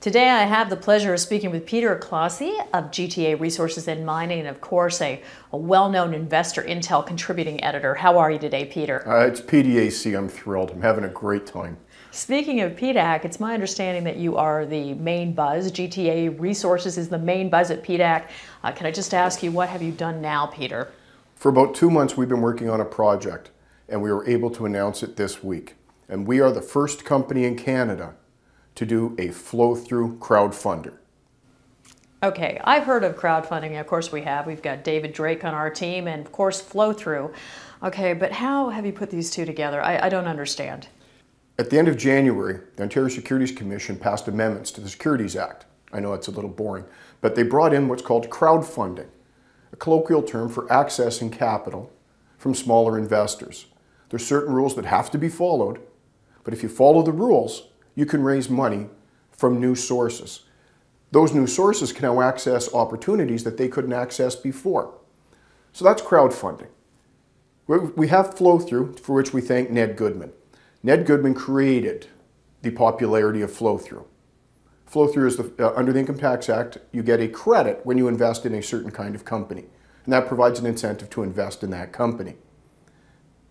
Today I have the pleasure of speaking with Peter Clausi of GTA Resources and Mining, and of course a well-known Investor Intel contributing editor. How are you today, Peter? It's PDAC. I'm thrilled. I'm having a great time. Speaking of PDAC, it's my understanding that you are the main buzz. GTA Resources is the main buzz at PDAC. Can I just ask you, what have you done now, Peter? For about 2 months we've been working on a project, and we were able to announce it this week. And we are the first company in Canada to do a flow-through crowdfunder. Okay, I've heard of crowdfunding, of course we have. We've got David Drake on our team and of course flow-through. Okay, but how have you put these two together? I don't understand. At the end of January, the Interior Securities Commission passed amendments to the Securities Act. I know it's a little boring, but they brought in what's called crowdfunding, a colloquial term for accessing capital from smaller investors. There's certain rules that have to be followed, but if you follow the rules, you can raise money from new sources. Those new sources can now access opportunities that they couldn't access before. So that's crowdfunding. We have flow-through, for which we thank Ned Goodman. Ned Goodman created the popularity of flow-through. Flow-through is, under the Income Tax Act, you get a credit when you invest in a certain kind of company, and that provides an incentive to invest in that company.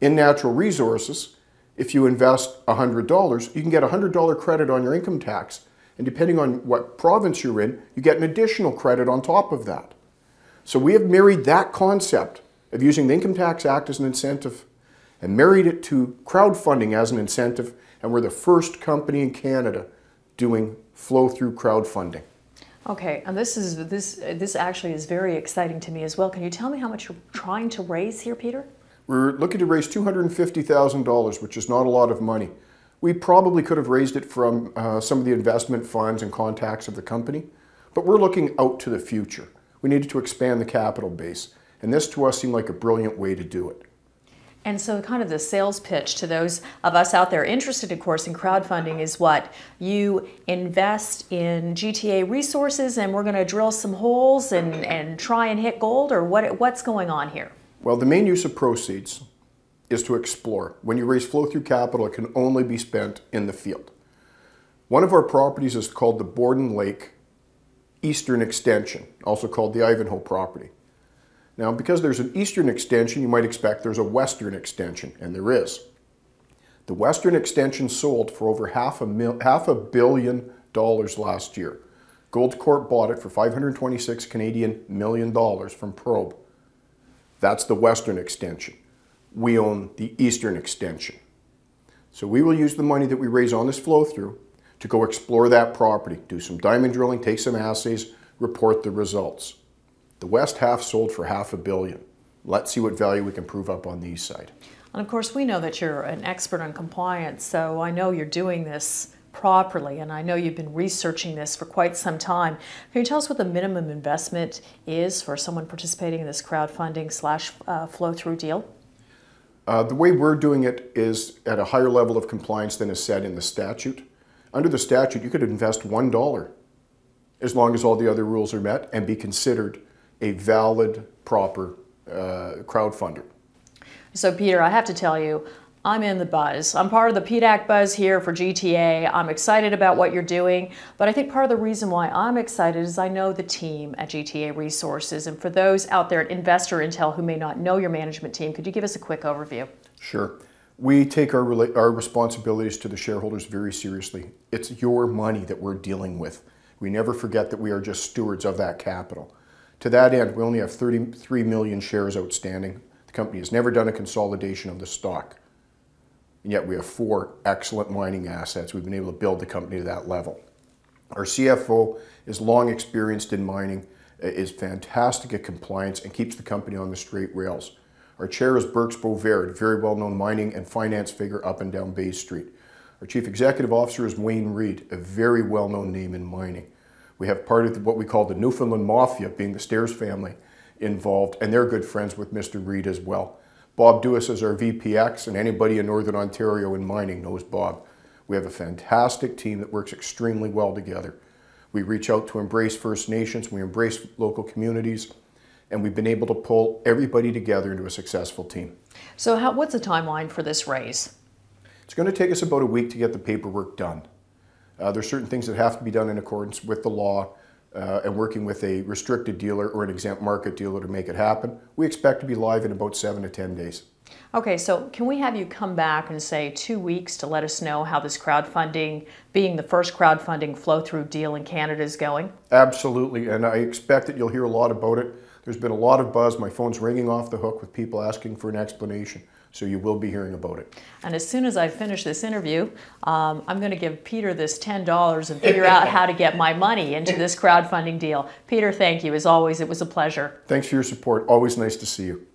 In natural resources, if you invest $100, you can get a $100 credit on your income tax. And depending on what province you're in, you get an additional credit on top of that. So we have married that concept of using the Income Tax Act as an incentive and married it to crowdfunding as an incentive. And we're the first company in Canada doing flow-through crowdfunding. Okay, and this actually is very exciting to me as well. Can you tell me how much you're trying to raise here, Peter? We're looking to raise $250,000, which is not a lot of money. We probably could have raised it from some of the investment funds and contacts of the company, but we're looking out to the future. We needed to expand the capital base, and this to us seemed like a brilliant way to do it. And so kind of the sales pitch to those of us out there interested, of course, in crowdfunding is what? You invest in GTA Resources and we're going to drill some holes and try and hit gold, or what's going on here? Well, the main use of proceeds is to explore. When you raise flow-through capital, it can only be spent in the field. One of our properties is called the Borden Lake Eastern Extension, also called the Ivanhoe Property. Now, because there's an eastern extension, you might expect there's a western extension, and there is. The western extension sold for over half a billion dollars last year. Goldcorp bought it for $526 million Canadian from Probe. That's the western extension. We own the eastern extension. So we will use the money that we raise on this flow-through to go explore that property, do some diamond drilling, take some assays, report the results. The west half sold for $500 million. Let's see what value we can prove up on the east side. And of course, we know that you're an expert on compliance, so I know you're doing this properly, and I know you've been researching this for quite some time. Can you tell us what the minimum investment is for someone participating in this crowdfunding slash flow-through deal? The way we're doing it is at a higher level of compliance than is set in the statute. Under the statute, you could invest $1 as long as all the other rules are met and be considered a valid, proper crowdfunder. So Peter, I have to tell you, I'm in the buzz. I'm part of the PDAC buzz here for GTA. I'm excited about what you're doing, but I think part of the reason why I'm excited is I know the team at GTA Resources. And for those out there at Investor Intel who may not know your management team, could you give us a quick overview? Sure. We take our responsibilities to the shareholders very seriously. It's your money that we're dealing with. We never forget that we are just stewards of that capital. To that end, we only have 33 million shares outstanding. The company has never done a consolidation of the stock. And yet we have 4 excellent mining assets. We've been able to build the company to that level. Our CFO is long experienced in mining, is fantastic at compliance, and keeps the company on the straight rails. Our chair is Berks Beauvert, very well-known mining and finance figure up and down Bay Street. Our chief executive officer is Wayne Reed, a very well-known name in mining. We have part of what we call the Newfoundland Mafia, being the Stairs family, involved, and they're good friends with Mr. Reed as well. Bob Dewis is our VPX, and anybody in Northern Ontario in mining knows Bob. We have a fantastic team that works extremely well together. We reach out to embrace First Nations, we embrace local communities, and we've been able to pull everybody together into a successful team. So what's the timeline for this raise? It's going to take us about a week to get the paperwork done. There's certain things that have to be done in accordance with the law, and working with a restricted dealer or an exempt market dealer to make it happen. We expect to be live in about 7 to 10 days. Okay, so can we have you come back and say 2 weeks to let us know how this crowdfunding, being the first crowdfunding flow-through deal in Canada, is going? Absolutely, and I expect that you'll hear a lot about it. There's been a lot of buzz. My phone's ringing off the hook with people asking for an explanation. So you will be hearing about it. And as soon as I finish this interview, I'm going to give Peter this $10 and figure out how to get my money into this crowdfunding deal. Peter, thank you. As always, it was a pleasure. Thanks for your support. Always nice to see you.